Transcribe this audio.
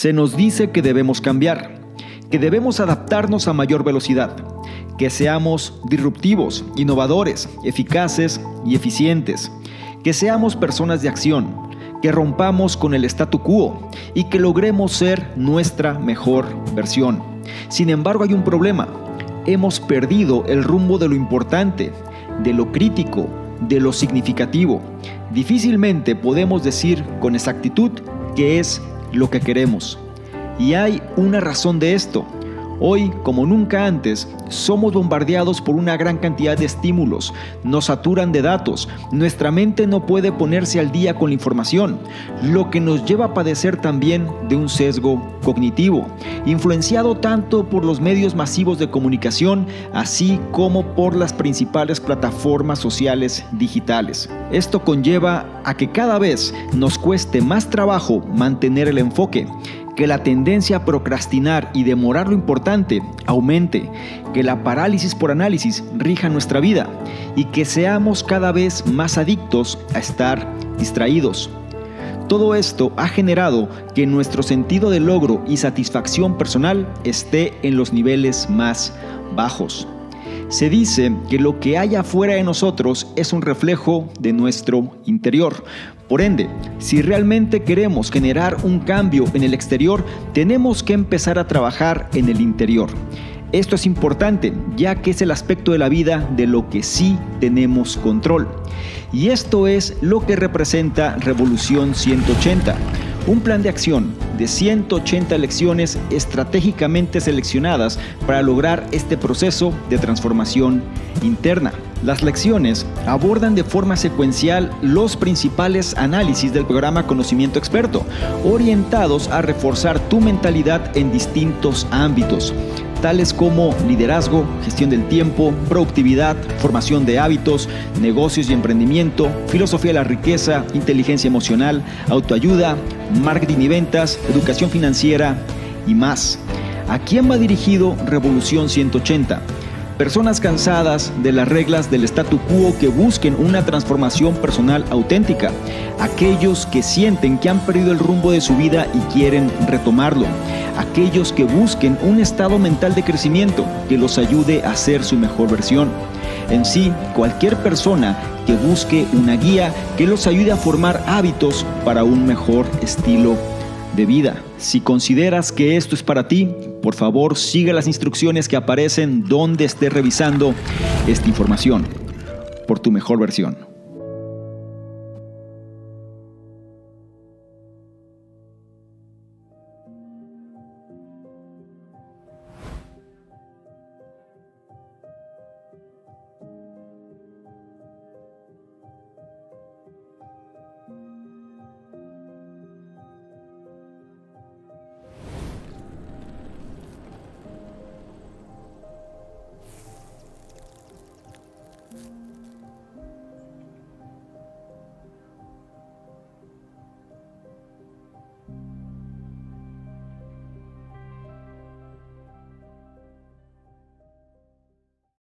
Se nos dice que debemos cambiar, que debemos adaptarnos a mayor velocidad, que seamos disruptivos, innovadores, eficaces y eficientes, que seamos personas de acción, que rompamos con el statu quo y que logremos ser nuestra mejor versión. Sin embargo, hay un problema. Hemos perdido el rumbo de lo importante, de lo crítico, de lo significativo. Difícilmente podemos decir con exactitud qué es lo que queremos. Y hay una razón de esto. Hoy, como nunca antes, somos bombardeados por una gran cantidad de estímulos, nos saturan de datos, nuestra mente no puede ponerse al día con la información, lo que nos lleva a padecer también de un sesgo cognitivo, influenciado tanto por los medios masivos de comunicación, así como por las principales plataformas sociales digitales. Esto conlleva a que cada vez nos cueste más trabajo mantener el enfoque, que la tendencia a procrastinar y demorar lo importante aumente, que la parálisis por análisis rija nuestra vida y que seamos cada vez más adictos a estar distraídos. Todo esto ha generado que nuestro sentido de logro y satisfacción personal esté en los niveles más bajos. Se dice que lo que hay afuera de nosotros es un reflejo de nuestro interior. Por ende, si realmente queremos generar un cambio en el exterior, tenemos que empezar a trabajar en el interior. Esto es importante, ya que es el aspecto de la vida de lo que sí tenemos control. Y esto es lo que representa Revolución 180. Un plan de acción de 180 lecciones estratégicamente seleccionadas para lograr este proceso de transformación interna. Las lecciones abordan de forma secuencial los principales análisis del programa Conocimiento Experto, orientados a reforzar tu mentalidad en distintos ámbitos, tales como liderazgo, gestión del tiempo, productividad, formación de hábitos, negocios y emprendimiento, filosofía de la riqueza, inteligencia emocional, autoayuda, marketing y ventas, educación financiera y más. ¿A quién va dirigido Revolución 180? Personas cansadas de las reglas del statu quo que busquen una transformación personal auténtica. Aquellos que sienten que han perdido el rumbo de su vida y quieren retomarlo. Aquellos que busquen un estado mental de crecimiento que los ayude a ser su mejor versión. En sí, cualquier persona que busque una guía que los ayude a formar hábitos para un mejor estilo de vida. Si consideras que esto es para ti, por favor, sigue las instrucciones que aparecen donde esté revisando esta información por tu mejor versión.